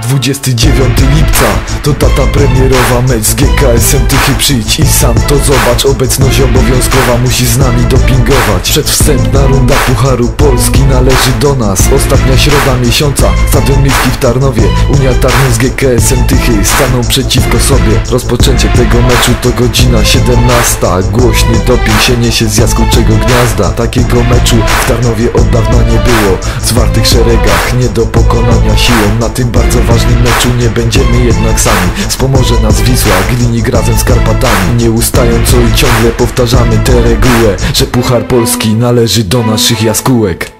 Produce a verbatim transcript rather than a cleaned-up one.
dwudziestego dziewiątego lipca to data premierowa, mecz z G K S-em Tychy, przyjdź i sam to zobacz. Obecność obowiązkowa, musi z nami dopingować. Przedwstępna runda Pucharu Polski należy do nas. Ostatnia środa miesiąca, stadion Miejski w Tarnowie. Unia Tarnów z G K S-em Tychy staną przeciwko sobie. Rozpoczęcie tego meczu to godzina siedemnasta. Głośny doping się niesie z jaskółczego gniazda. Takiego meczu w Tarnowie od dawna nie było. W zwartych szeregach nie do pokonania siłą. Na tym bardzo ważnym meczu nie będziemy jednak sami. Wspomoże nas Wisła Gdynia razem z Karpatami. Nieustająco i ciągle powtarzamy tę regułę, że Puchar Polski należy do naszych jaskółek.